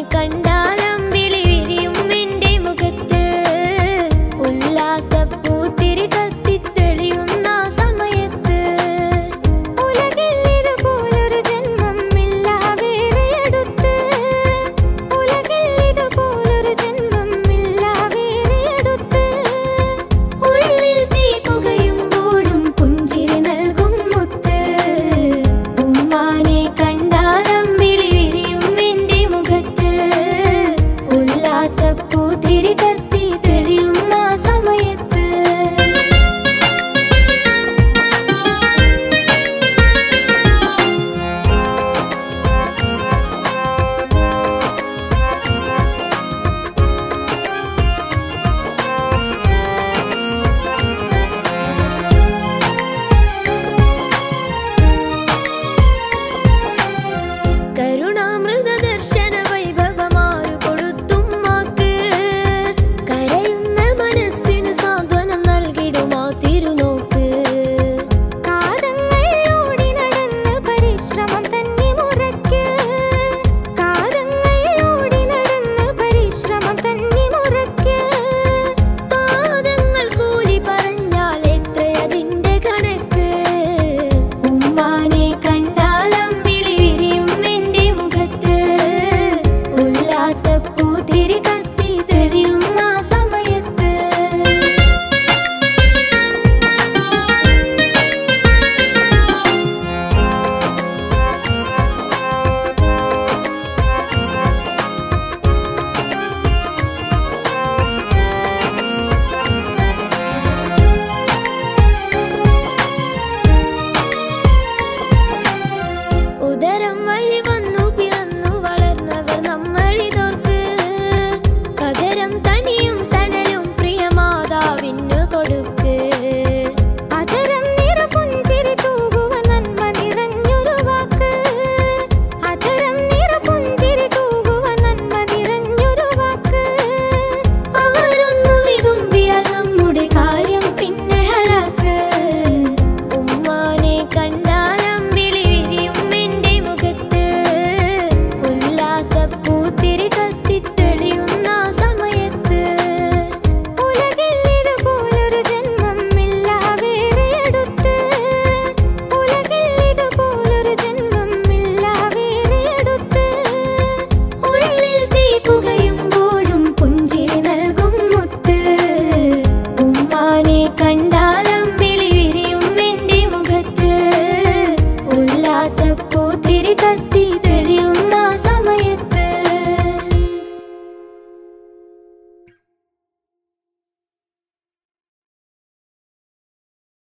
कंड